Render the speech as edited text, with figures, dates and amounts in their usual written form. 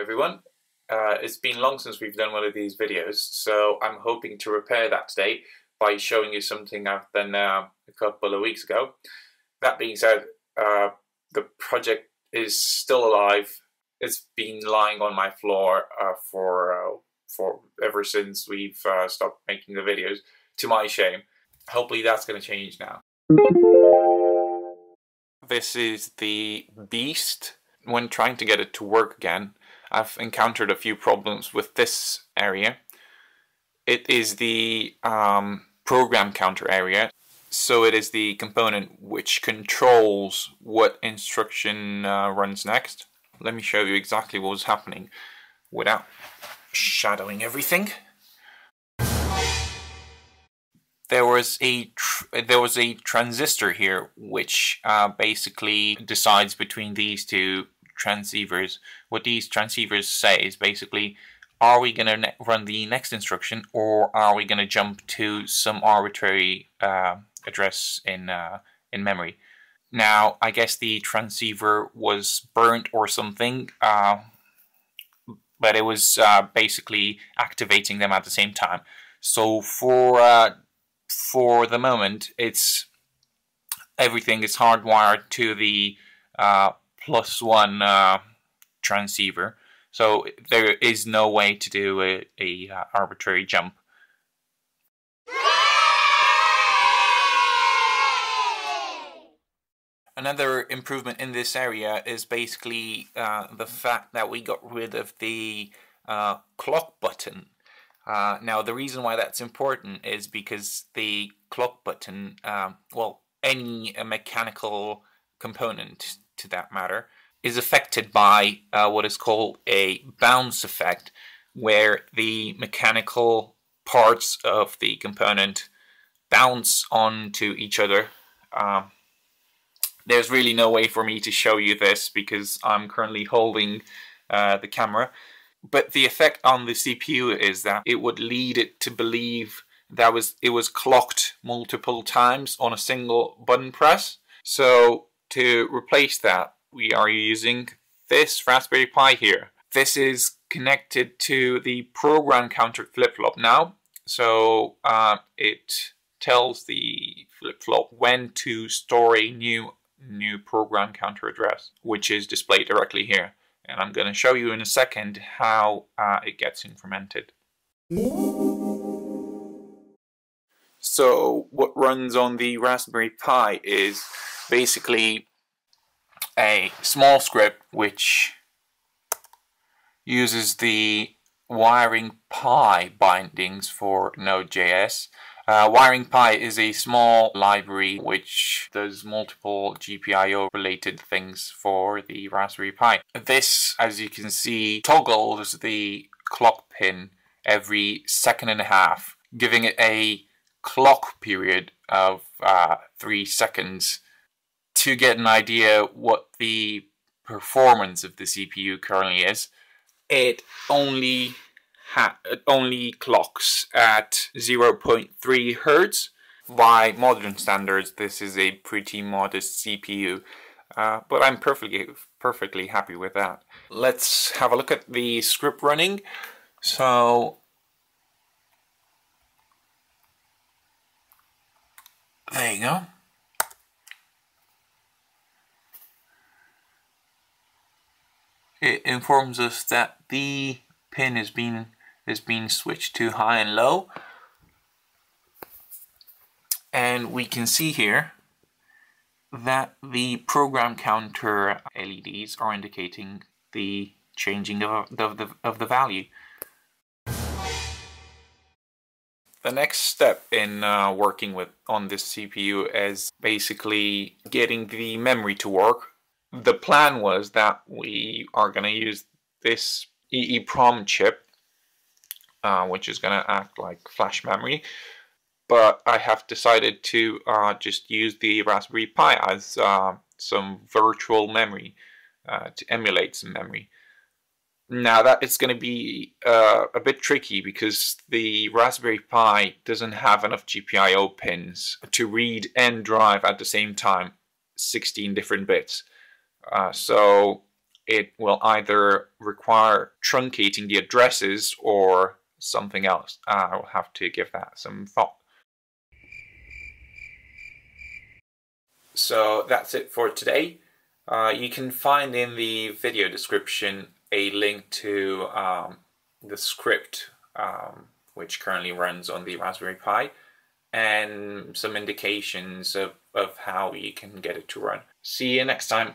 Hello everyone, it's been long since we've done one of these videos, so I'm hoping to repair that today by showing you something I've done a couple of weeks ago. That being said, the project is still alive. It's been lying on my floor for ever since we've stopped making the videos, to my shame. Hopefully that's going to change now. This is the beast. When trying to get it to work again, I've encountered a few problems with this area. It is the program counter area. So it is the component which controls what instruction runs next. Let me show you exactly what was happening without shadowing everything. There was a transistor here which basically decides between these two transceivers. What these transceivers say is basically, are we going to run the next instruction, or are we going to jump to some arbitrary address in memory? Now, I guess the transceiver was burnt or something, but it was basically activating them at the same time. So for the moment, everything is hardwired to the +1 transceiver. So there is no way to do a arbitrary jump. Another improvement in this area is basically the fact that we got rid of the clock button. Now, the reason why that's important is because the clock button, well, any mechanical component to that matter, is affected by what is called a bounce effect, where the mechanical parts of the component bounce onto each other. There's really no way for me to show you this because I'm currently holding the camera. But the effect on the CPU is that it would lead it to believe that it was clocked multiple times on a single button press. So to replace that, we are using this Raspberry Pi here. This is connected to the program counter flip-flop now. So it tells the flip-flop when to store a new program counter address, which is displayed directly here, and I'm going to show you in a second how it gets incremented. So what runs on the Raspberry Pi is basically a small script which uses the WiringPi bindings for Node.js. WiringPi is a small library which does multiple GPIO related things for the Raspberry Pi. This, as you can see, toggles the clock pin every 2.5 seconds, giving it a clock period of 3 seconds. To get an idea what the performance of the CPU currently is, it only clocks at 0.3 Hz. By modern standards, this is a pretty modest CPU, but I'm perfectly happy with that. Let's have a look at the script running. So there you go. It informs us that the pin is being switched to high and low, and we can see here that the program counter LEDs are indicating the changing of the value. The next step in working on this CPU is basically getting the memory to work. The plan was that we are going to use this EEPROM chip, which is going to act like flash memory, but I have decided to just use the Raspberry Pi as some virtual memory to emulate some memory. Now, that is going to be a bit tricky because the Raspberry Pi doesn't have enough GPIO pins to read and drive at the same time 16 different bits. So it will either require truncating the addresses or something else. I'll have to give that some thought. So that's it for today. You can find in the video description a link to the script which currently runs on the Raspberry Pi, and some indications of how you can get it to run. See you next time.